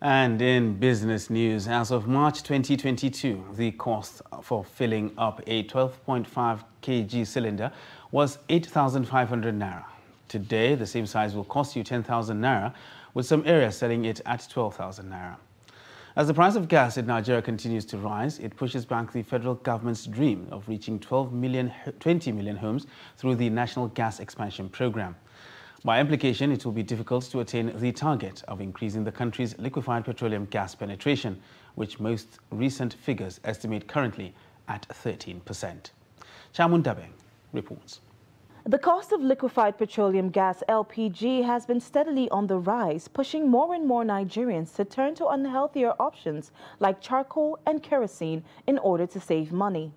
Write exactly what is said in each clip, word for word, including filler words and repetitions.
And in business news, as of March twenty twenty-two, the cost for filling up a twelve point five kilogram cylinder was eight thousand five hundred naira. Today, the same size will cost you ten thousand naira, with some areas selling it at twelve thousand naira. As the price of gas in Nigeria continues to rise, it pushes back the federal government's dream of reaching twelve million, twenty million homes through the National Gas Expansion Programme. By implication, it will be difficult to attain the target of increasing the country's liquefied petroleum gas penetration, which most recent figures estimate currently at thirteen percent. Chamang Dabeng reports. The cost of liquefied petroleum gas, L P G, has been steadily on the rise, pushing more and more Nigerians to turn to unhealthier options like charcoal and kerosene in order to save money.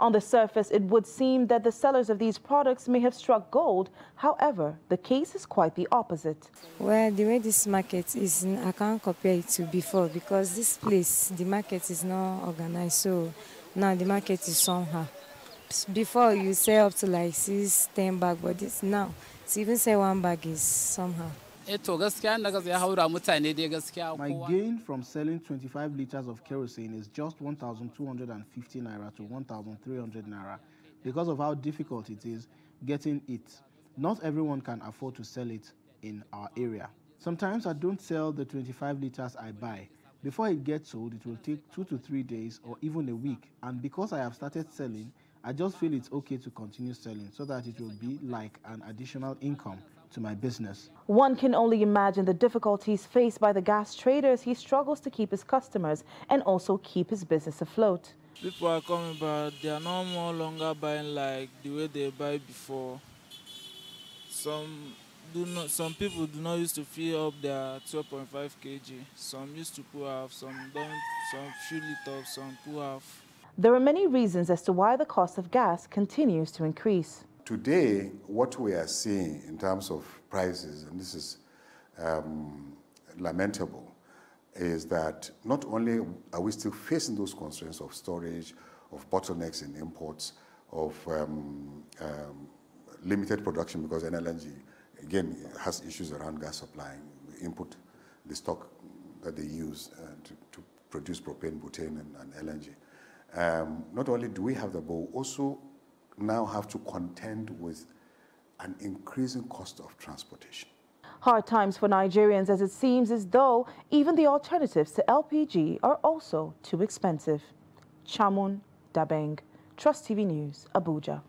On the surface, it would seem that the sellers of these products may have struck gold. However, the case is quite the opposite. Well, the way this market is, I can't compare it to before, because this place, the market is not organized, so now the market is somehow. Before, you sell up to like six, ten bags, but this now, to even say one bag is somehow. My gain from selling twenty-five litres of kerosene is just one thousand two hundred fifty naira to one thousand three hundred naira because of how difficult it is getting it. Not everyone can afford to sell it in our area. Sometimes I don't sell the twenty-five litres I buy. Before it gets sold, it will take two to three days or even a week. And because I have started selling, I just feel it's okay to continue selling so that it will be like an additional income to my business. One can only imagine the difficulties faced by the gas traders. He struggles to keep his customers and also keep his business afloat. People are coming, but they are no more longer buying like the way they buy before. Some do not. Some people do not used to fill up their twelve point five kilogram. Some used to pull half. Some don't. Some fill it up. Some pull half. There are many reasons as to why the cost of gas continues to increase. Today, what we are seeing in terms of prices, and this is um, lamentable, is that not only are we still facing those constraints of storage, of bottlenecks in imports, of um, um, limited production, because N L N G, again, has issues around gas supplying, the input, the stock that they use uh, to, to produce propane, butane, and, and L N G. Um, not only do we have the bowl, also now have to contend with an increasing cost of transportation. Hard times for Nigerians, as it seems as though even the alternatives to L P G are also too expensive. Chamang Dabeng, Trust T V News, Abuja.